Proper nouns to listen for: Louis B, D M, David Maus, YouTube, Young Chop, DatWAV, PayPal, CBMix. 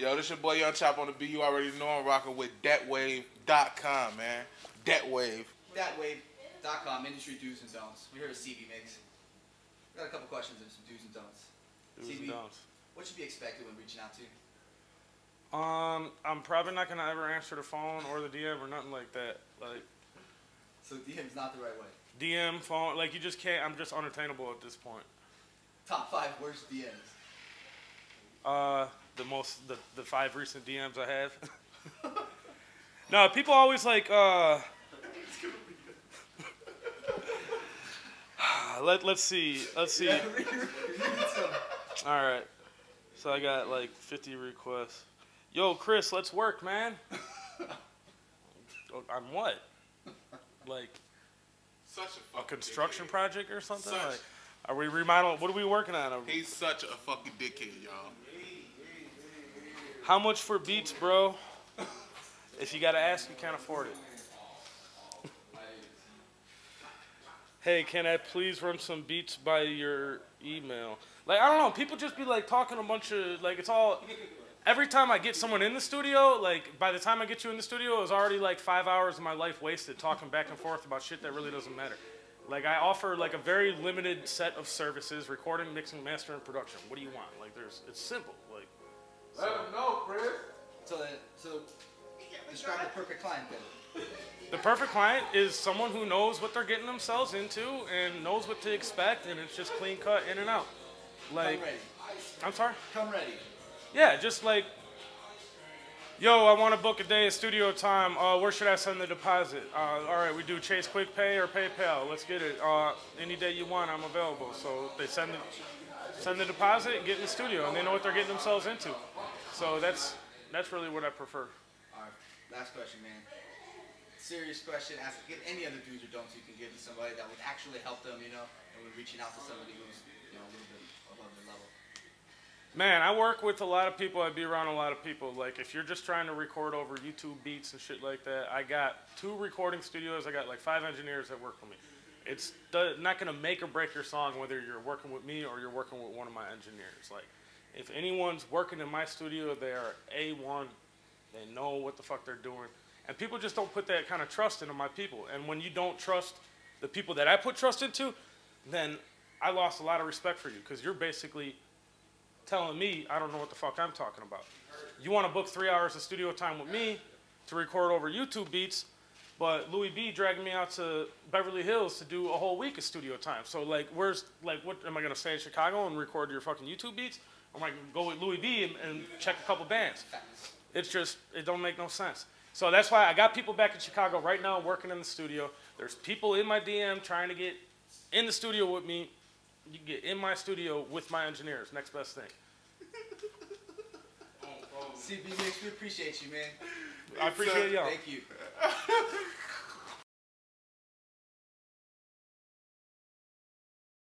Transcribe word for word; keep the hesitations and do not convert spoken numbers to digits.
Yo, this your boy Young Chop on the B. You already know I'm rocking with dat wave dot com, man. DatWAV. dat wave dot com, industry do's and don'ts. We're here at C B Mix. We got a couple questions and some do's and don'ts. Do's C B, and don'ts. What should be expected when reaching out to you? Um, I'm probably not gonna ever answer the phone or the D M or nothing like that. Like, so D M's not the right way. D M, phone, like you just can't. I'm just unattainable at this point. Top five worst D Ms. Uh, the most, the the five recent D Ms I have. No, people always like, uh, let let's see, let's see. All right, so I got like fifty requests. Yo, Chris, let's work, man. I'm what? Like, such a, a construction dickhead. Project or something? Such like, are we remodeling? What are we working on? He's such a fucking dickhead, y'all. How much for beats, bro? If you gotta ask, you can't afford it. Hey, can I please run some beats by your email? Like, I don't know. People just be like talking a bunch of like. It's all. Every time I get someone in the studio, like, by the time I get you in the studio, it was already, like, five hours of my life wasted talking back and forth about shit that really doesn't matter. Like, I offer, like, a very limited set of services, recording, mixing, mastering, and production. What do you want? Like, there's, it's simple. Like, so. Let them know, Chris. So, uh, so describe the perfect client, then. The perfect client is someone who knows what they're getting themselves into and knows what to expect, and it's just clean cut, in and out. Like, come ready. I'm sorry? Come ready. Yeah, just like, yo, I want to book a day of studio time. Uh, where should I send the deposit? Uh, all right, we do Chase Quick Pay or PayPal. Let's get it. Uh, any day you want, I'm available. So they send the, send the deposit and get in the studio, and they know what they're getting themselves into. So that's, that's really what I prefer. All right, last question, man. Serious question. Ask, get any other do's or don'ts you can give to somebody that would actually help them, you know, and we're reaching out to somebody who's, you know, a little bit above their level. Man, I work with a lot of people. I be around a lot of people. Like, if you're just trying to record over YouTube beats and shit like that, I got two recording studios. I got, like, five engineers that work for me. It's not going to make or break your song whether you're working with me or you're working with one of my engineers. Like, if anyone's working in my studio, they are A one. They know what the fuck they're doing. And people just don't put that kind of trust into my people. And when you don't trust the people that I put trust into, then I lost a lot of respect for you because you're basically telling me I don't know what the fuck I'm talking about. You want to book three hours of studio time with me to record over YouTube beats, but Louis B dragged me out to Beverly Hills to do a whole week of studio time. So like, where's like, what am I gonna stay in Chicago and record your fucking YouTube beats? Or am I gonna go with Louis B and, and check a couple bands? It's just, it don't make no sense. So that's why I got people back in Chicago right now working in the studio. There's people in my D M trying to get in the studio with me. You can get in my studio with my engineers. Next best thing. C B Mix, we appreciate you, man. I appreciate y'all. Thank you.